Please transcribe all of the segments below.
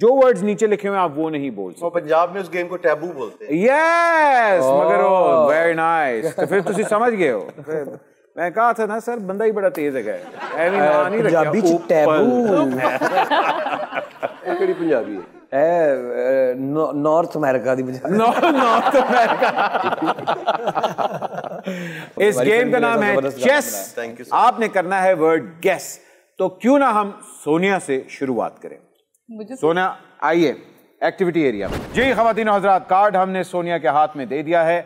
जो वर्ड्स नीचे लिखे हुए आप वो नहीं बोल सकते। पंजाब में उस गेम को टैबू बोलते हैं। यस मगर वेरी नाइस। तो फिर तुसी समझ गए हो। मैं कहा था ना सर बंदा ही बड़ा तेज है। पंजाबी टैबू पंजाबी है नॉर्थ अमेरिका दी नॉर्थ अमेरिका। इस गेम का नाम है चेस। आपने करना है वर्ड गेस। तो क्यों ना हम सोनिया से शुरुआत करें। सोनिया आइए एक्टिविटी एरिया में। जी ख्वातीन और हज़रात कार्ड हमने सोनिया के हाथ में दे दिया है।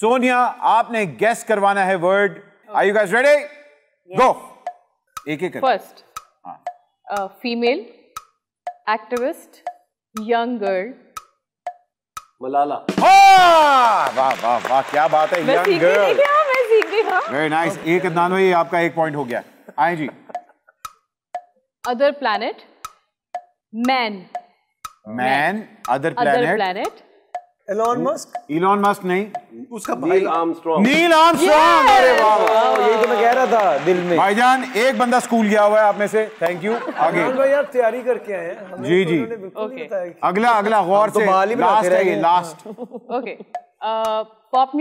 सोनिया आपने गेस करवाना है word. Are you guys ready? Go. एक एक first female activist young girl Malala. वाह वाह वाह क्या बात है। यंग गर्ल मैं सीख गई हां। Very nice. एक अदनान भाई आपका एक पॉइंट हो गया। आए जी other planet Man, man, other planet, Elon Musk नहीं, उसका भाई Neil Armstrong। अरे वाह यही तो मैं कह रहा था दिल में। भाईजान एक बंदा स्कूल गया हुआ है आप में से। Thank you. आगे भाई आप तैयारी करके आए हैं। जी जी ओके। अगला गौर से लास्ट ओके। पॉप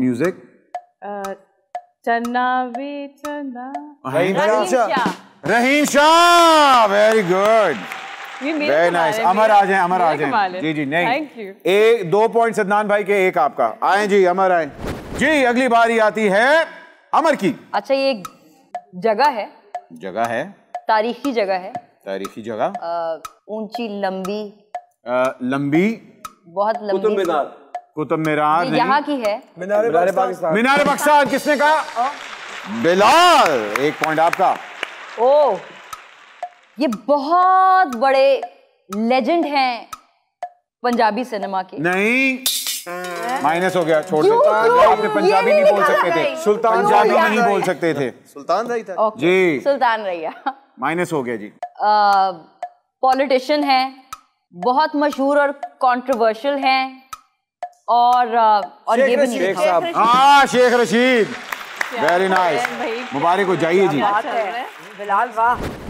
म्यूजिक चन्ना रही शाह। Very good very nice. Amar आ जाए। जी जी नहीं एक 2 पॉइंट अदनान भाई के एक आपका। आए जी अमर आए जी। अगली बारी आती है अमर की। अच्छा ये जगह है तारीखी जगह। ऊंची लंबी बहुत लंबी। कुतुब मीनार यहाँ की है। मीनार पाकिस्तान किसने कहा? बिलाल। एक पॉइंट आपका। ओह ये बहुत बड़े लेजेंड हैं पंजाबी सिनेमा के। नहीं माइनस हो गया। छोड़ दो। आपने पंजाबी नहीं बोल सकते थे। सुल्तान रही था okay. जी सुल्तान रही माइनस हो गया जी। पॉलिटिशियन हैं बहुत मशहूर और कंट्रोवर्शियल हैं और ये भी नहीं। हाँ शेख रशीद। Very nice. मुबारक हो जाइए जी। बिलाल वाह।